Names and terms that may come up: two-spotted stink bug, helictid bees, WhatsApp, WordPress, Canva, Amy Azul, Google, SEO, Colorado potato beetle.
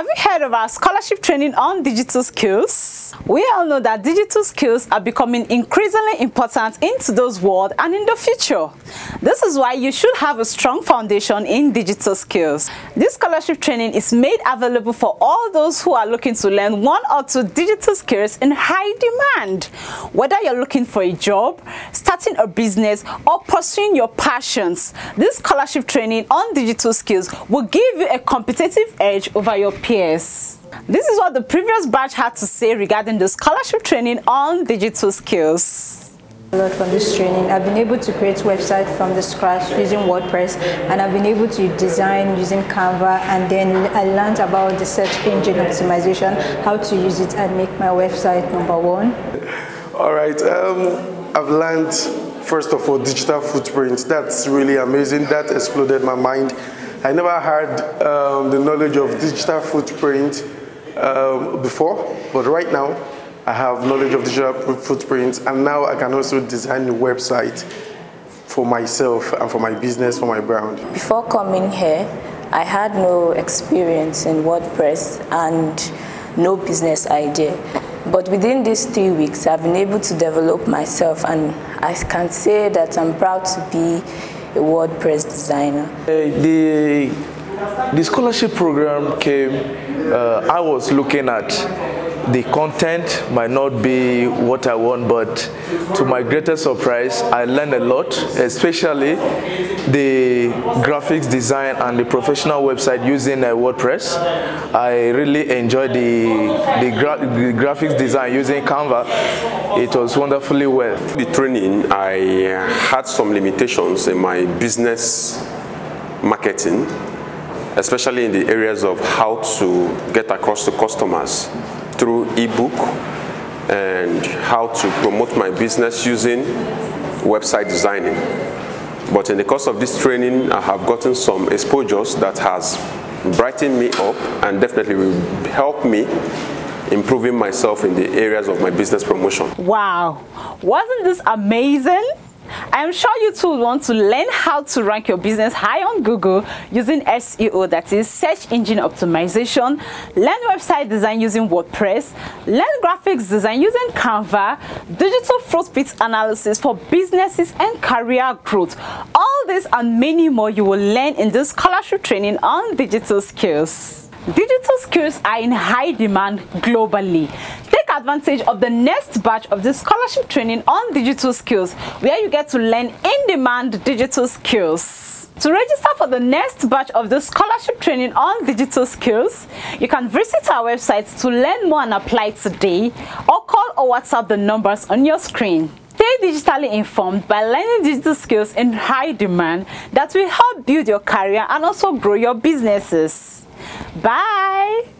Have you heard of our scholarship training on digital skills? We all know that digital skills are becoming increasingly important in today's world and in the future. This is why you should have a strong foundation in digital skills. This scholarship training is made available for all those who are looking to learn one or two digital skills in high demand. Whether you're looking for a job, starting a business, or pursuing your passions, this scholarship training on digital skills will give you a competitive edge over your peers. This is what the previous batch had to say regarding the scholarship training on digital skills. A lot from this training. I've been able to create websites from the scratch using WordPress, and I've been able to design using Canva, and then I learned about the search engine optimization, how to use it and make my website #1. All right, I've learned first of all digital footprints. That's really amazing. That exploded my mind. I never had the knowledge of digital footprint before, but right now I have knowledge of digital footprints, and now I can also design a website for myself and for my business, for my brand. Before coming here, I had no experience in WordPress and no business idea. But within these 3 weeks, I've been able to develop myself, and I can say that I'm proud to be a WordPress designer. The scholarship program came, I was looking at the content might not be what I want, but to my greatest surprise, I learned a lot, especially the graphics design and the professional website using WordPress. I really enjoyed the graphics design using Canva. It was wonderfully well. The training, I had some limitations in my business marketing, especially in the areas of how to get across to customers through ebook and how to promote my business using website designing. But in the course of this training, I have gotten some exposures that has brightened me up and definitely will help me improving myself in the areas of my business promotion. Wow, wasn't this amazing? I'm sure you too want to learn how to rank your business high on Google using SEO, that is search engine optimization, learn website design using WordPress, learn graphics design using Canva, digital footprint analysis for businesses and career growth. All this and many more you will learn in this scholarship training on digital skills. Digital skills are in high demand globally. Take advantage of the next batch of this scholarship training on digital skills, where you get to learn in-demand digital skills. To register for the next batch of this scholarship training on digital skills, you can visit our website to learn more and apply today, or call or WhatsApp the numbers on your screen. Stay digitally informed by learning digital skills in high demand that will help build your career and also grow your businesses. Bye!